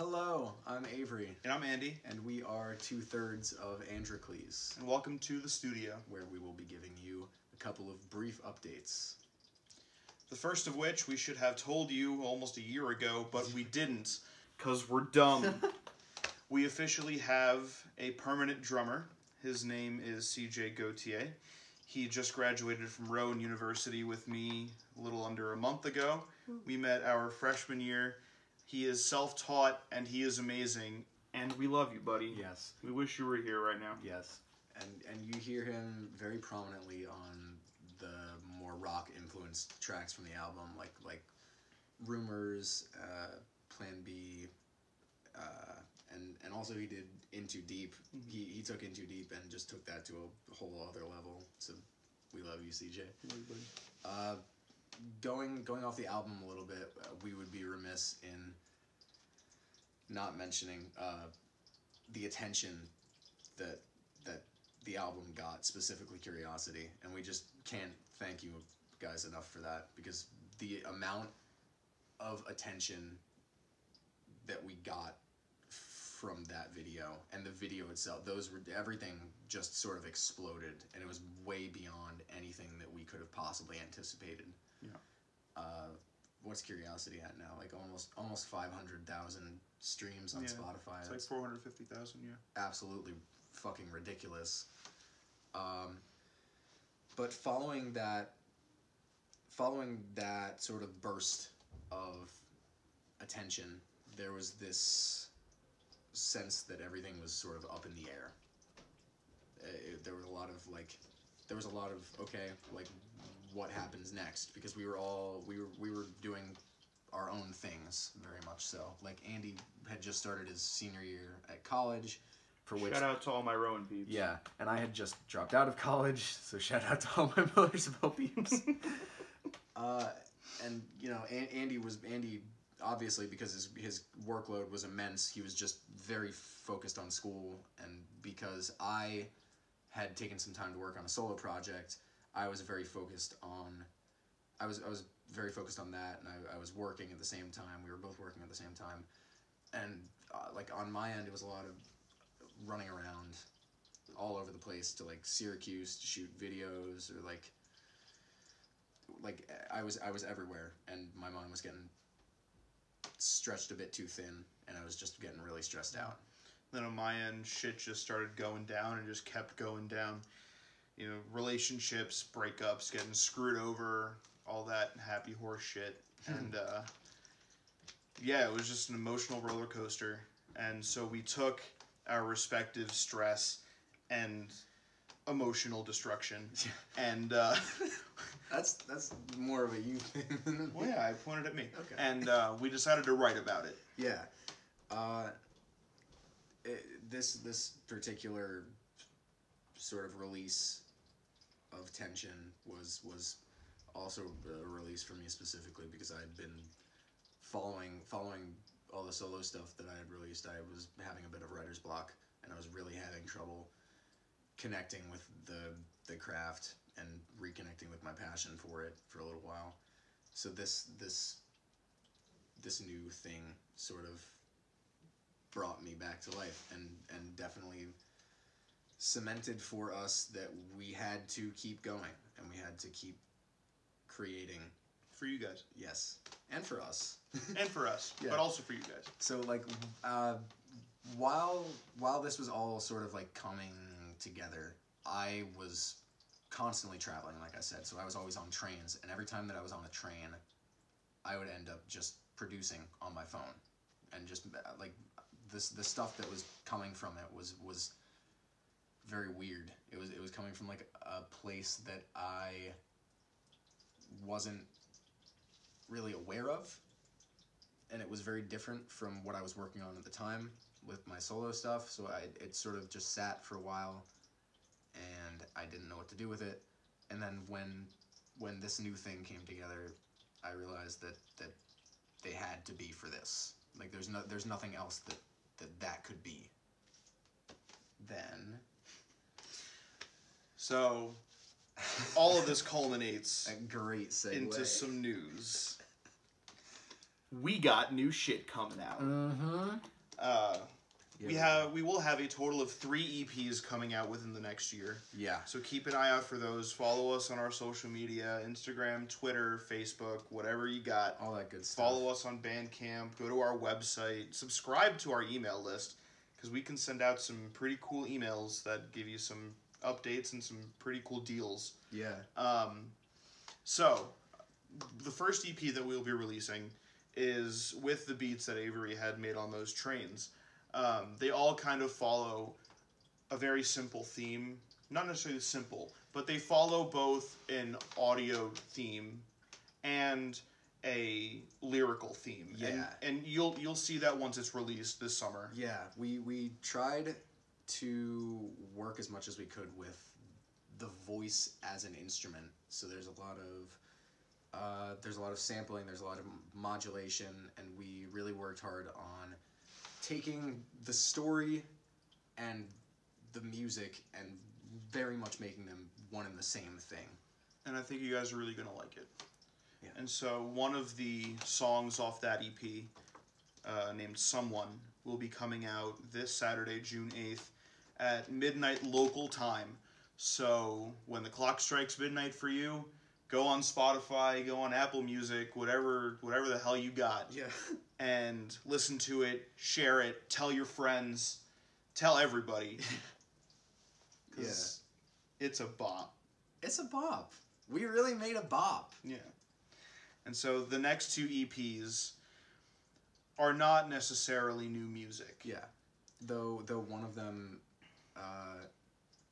Hello, I'm Avery. And I'm Andy. And we are 2/3 of Androcles. And welcome to the studio, where we will be giving you a couple of brief updates. The first of which we should have told you almost a year ago, but we didn't, because we're dumb. We officially have a permanent drummer. His name is CJ Gautier. He just graduated from Rowan University with me a little under a month ago. We met our freshman year. He is self-taught, and he is amazing. And we love you, buddy. Yes. We wish you were here right now. Yes. And you hear him very prominently on the more rock-influenced tracks from the album, like Rumors, Plan B, and also he did Into Deep. Mm-hmm. He took Into Deep and just took that to a whole other level. So we love you, CJ. Going off the album a little bit, we would be remiss in not mentioning the attention that the album got, specifically Curiosity, and we just can't thank you guys enough for that, because the amount of attention that we got from that video, and the video itself, everything just sort of exploded, and it was way beyond anything that we could have possibly anticipated. Yeah. What's Curiosity at now? Like almost 500,000 streams on Spotify. It's like 450,000. Yeah. Absolutely fucking ridiculous. But following that sort of burst of attention, there was this sense that everything was sort of up in the air. There was a lot of okay, like, what happens next? Because we were doing our own things, very much so. Like, Andy had just started his senior year at college, for which shout out to all my Rowan peeps. Yeah, and I had just dropped out of college, so shout out to all my Millersville peeps. And you know, Andy obviously, because his workload was immense, he was just very focused on school, and because I had taken some time to work on a solo project, I was very focused on that, and I was working at the same time. We were both working at the same time, and like on my end, it was a lot of running around all over the place to like Syracuse to shoot videos, or like I was everywhere, and my mind was getting stretched a bit too thin, and I was just getting really stressed out. Then on my end, shit just started going down and just kept going down. You know, relationships, breakups, getting screwed over, all that happy horse shit. And yeah, it was just an emotional roller coaster. And so we took our respective stress and emotional destruction, and that's more of a you thing. Well, yeah, I pointed at me. Okay. And we decided to write about it. Yeah. This particular sort of release of tension was also a release for me, specifically because I had been following all the solo stuff that I had released. I was having a bit of writer's block, and I was really having trouble connecting with the craft and reconnecting with my passion for it for a little while. So this new thing sort of brought me back to life, and definitely cemented for us that we had to keep going, and we had to keep creating for you guys. Yes. And for us. And for us. Yeah. But also for you guys. So like while this was all sort of like coming together, I was constantly traveling, like I said, so I was always on trains, and every time that I was on a train, I would end up just producing on my phone, and just like the stuff that was coming from it was very weird. It was coming from like a place that I wasn't really aware of, and it was very different from what I was working on at the time with my solo stuff. So it sort of just sat for a while, and I didn't know what to do with it. And then when this new thing came together, I realized that they had to be for this. Like there's nothing else that could be. Then, so all of this culminates into some news. we got new shit coming out. Mm-hmm. We will have a total of 3 EPs coming out within the next year. Yeah. So keep an eye out for those. Follow us on our social media, Instagram, Twitter, Facebook, whatever you got. All that good stuff. Follow us on Bandcamp. Go to our website. Subscribe to our email list because we can send out some pretty cool emails that give you some updates and some pretty cool deals. Yeah. So the first EP that we'll be releasing is with the beats that Avery had made on those trains. They all kind of follow a very simple theme. Not necessarily simple, but they follow both an audio theme and a lyrical theme. Yeah. And you'll see that once it's released this summer. Yeah, we tried to work as much as we could with the voice as an instrument. So there's a lot of sampling, there's a lot of modulation, and we really worked hard on taking the story and the music and very much making them one and the same thing. And I think you guys are really going to like it. Yeah. And so one of the songs off that EP, named Someone, will be coming out this Saturday, June 8th, at midnight local time. So when the clock strikes midnight for you, go on Spotify, go on Apple Music, whatever the hell you got. Yeah. And listen to it, share it, tell your friends, tell everybody. Because it's a bop. It's a bop. We really made a bop. Yeah. And so the next 2 EPs are not necessarily new music. Yeah. Though one of them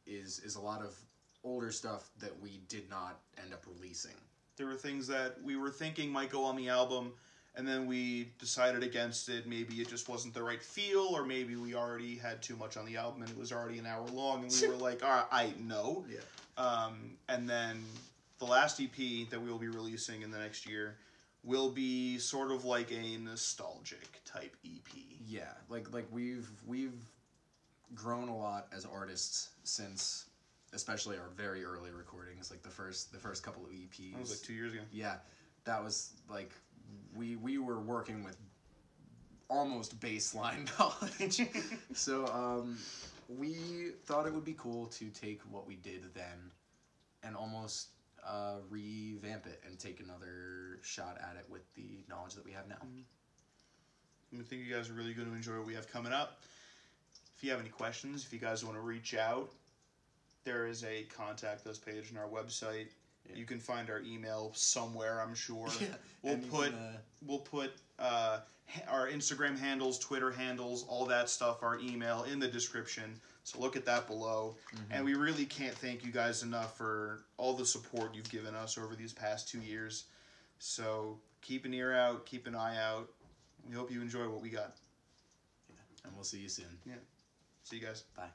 is a lot of older stuff that we did not end up releasing. There were things that we were thinking might go on the album, and then we decided against it. Maybe it just wasn't the right feel, or maybe we already had too much on the album and it was already an hour long, and we were like, all right, I know. Yeah. And then the last EP that we will be releasing in the next year will be sort of like a nostalgic type EP. Yeah, like we've grown a lot as artists since, especially our very early recordings, like the first couple of EPs. That was like 2 years ago. Yeah, that was like we were working with almost baseline knowledge. So we thought it would be cool to take what we did then and almost revamp it and take another shot at it with the knowledge that we have now. I think you guys are really going to enjoy what we have coming up. If you have any questions, if you guys want to reach out, there is a contact us page on our website. Yeah. You can find our email somewhere, I'm sure. Yeah. We'll put our Instagram handles, Twitter handles, all that stuff, our email in the description. So look at that below. Mm-hmm. And we really can't thank you guys enough for all the support you've given us over these past 2 years. So keep an ear out, keep an eye out. We hope you enjoy what we got. Yeah. And we'll see you soon. Yeah. See you guys. Bye.